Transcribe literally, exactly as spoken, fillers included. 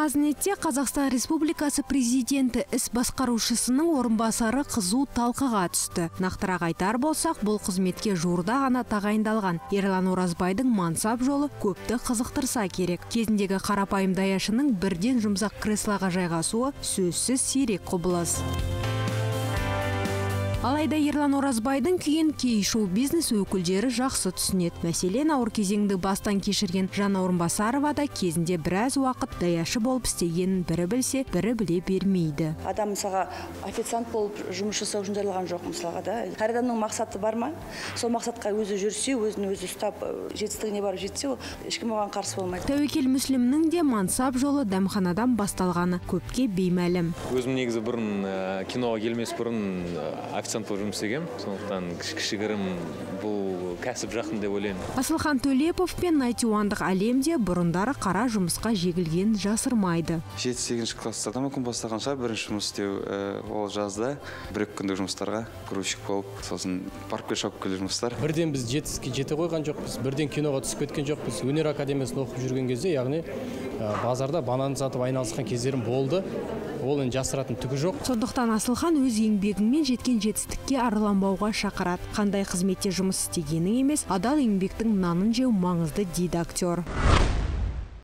Қазнетте Қазақстан Республикасы президенті іс басқарушысының орынбасары қызу талқыға түсті. Нақтырақ айтар болсақ, бұл қызметке жуырда ғана тағайындалған Ерлан Оразбайдың мансап жолы көпті қызықтырса керек. Кезіндегі қарапайым даяшының бірден жұмсақ креслаға жайғасуы сөзсіз сирек құбылыс. Алайда Ерлан Оразбайдың күйін кей-шоу бизнес өкілдері жақсы түсінеді. Мәселен, ауыр кезеңді бастан кешірген Жанна Орынбасарова да кезінде біраз уақыт даяшы болып істегенін бірі білсе, бірі біле бермейді. Адам мысалға официант болып жұмыс жасау үшін жаралған жоқ мысалға да. Әр адамның мақсаты бар ма? Сол мақсатқа өзі жүрсе, өзін өзі ұстап, жетістігіне барып жетсе, ешкім оған қарсы болмайды. Тәуекел Мүслімнің де мансап жолы дәмханадан басталғаны көпке беймәлім. Өзім негізі бұрын киноға келмес бұрын Сантпорым сегем, сондықтан кішігірім бұл кәсіп жақын деп ойлаймын. Асылхан Төлепов пен найтиуандық әлемде бұрындары қара жұмысқа жегілген жасырмайды. жеті сегізінші кластарда мүмкін бастаған шығар бірінші жұмыс істеу, ол жазда бір-екі күндік жұмыстарға грузчик болып, сосын паркке шауып келген жұмыстар. Бірден біз жетістікке жете қойған жоқпыз, бірден киноға түсіп кеткен жоқпыз. Өнер академиясында оқып жүрген кезде, яғни базарда банан сатып айналысқан кездерім болды. Ол ен жасыратын түгі жоқ. Сондықтан Асылхан өз еңбегімен жеткен жетістікке арыланбауға шақырады. Қандай қызметте жұмыс істегенің емес, адал еңбектің нанын жеу маңызды дейді актер.